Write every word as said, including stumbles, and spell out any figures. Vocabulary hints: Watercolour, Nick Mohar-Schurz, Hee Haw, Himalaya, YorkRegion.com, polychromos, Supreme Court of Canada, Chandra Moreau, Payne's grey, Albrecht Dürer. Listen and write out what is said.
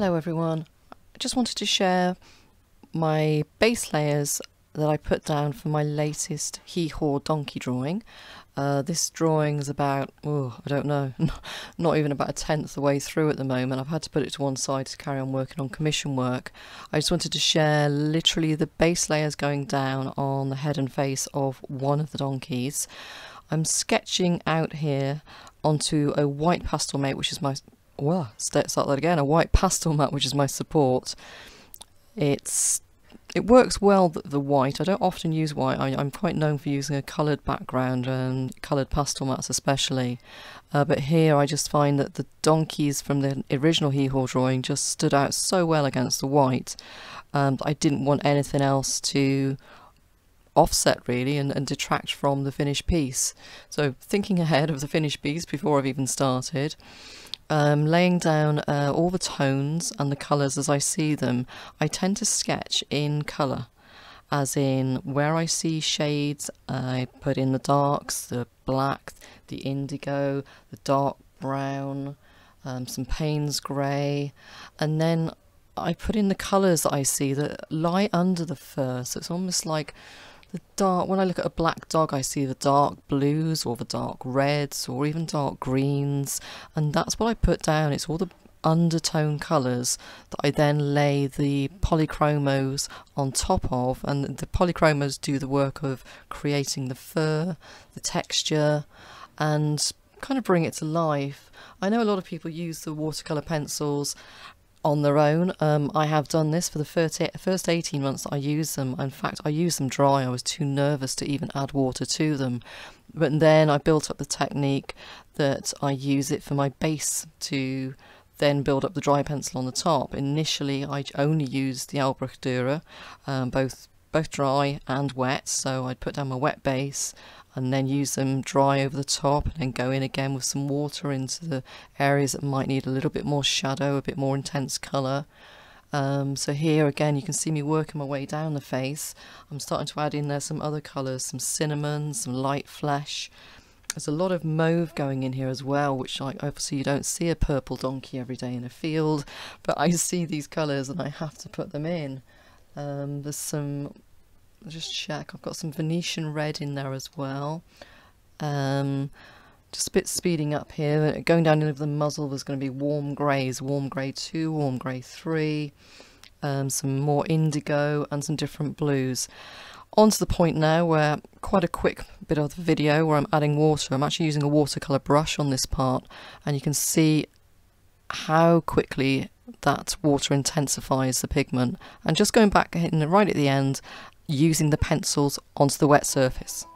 Hello everyone, I just wanted to share my base layers that I put down for my latest Hee Haw donkey drawing. Uh, this drawing is about, oh, I don't know, not even about a tenth the way through at the moment. I've had to put it to one side to carry on working on commission work. I just wanted to share literally the base layers going down on the head and face of one of the donkeys. I'm sketching out here onto a white pastel mat, which is my, well, start that again, a white pastel mat, which is my support. It's It works well, the white. I don't often use white. I, I'm quite known for using a coloured background and coloured pastel mats especially. Uh, but here I just find that the donkeys from the original Hee Haw drawing just stood out so well against the white. Um, I didn't want anything else to offset really and, and detract from the finished piece. So thinking ahead of the finished piece before I've even started. Um, laying down uh, all the tones and the colours as I see them. I tend to sketch in colour, as in where I see shades I put in the darks, the black, the indigo, the dark brown, um, some Payne's grey, and then I put in the colours that I see that lie under the fur, so it's almost like the dark, when I look at a black dog, I see the dark blues or the dark reds or even dark greens, and that's what I put down. It's all the undertone colours that I then lay the polychromos on top of, and the polychromos do the work of creating the fur, the texture, and kind of bring it to life. I know a lot of people use the watercolour pencils on their own. um, I have done this for the first eighteen months that I used them. In fact, I used them dry. I was too nervous to even add water to them. But then I built up the technique that I use it for my base to then build up the dry pencil on the top. Initially, I only used the Albrecht Dürer, um, both both dry and wet. So I'd put down my wet base and then use them dry over the top and then go in again with some water into the areas that might need a little bit more shadow, a bit more intense colour. Um, so here again you can see me working my way down the face. I'm starting to add in there some other colours, some cinnamon, some light flesh. There's a lot of mauve going in here as well, which like obviously you don't see a purple donkey every day in a field, but I see these colours and I have to put them in. Um, there's some, just check, I've got some Venetian red in there as well. Um, just a bit speeding up here, going down into the muzzle there's going to be warm greys, warm grey two, warm grey three, um, some more indigo and some different blues. On to the point now where quite a quick bit of the video where I'm adding water. I'm actually using a watercolour brush on this part and you can see how quickly that water intensifies the pigment, and just going back and right at the end using the pencils onto the wet surface.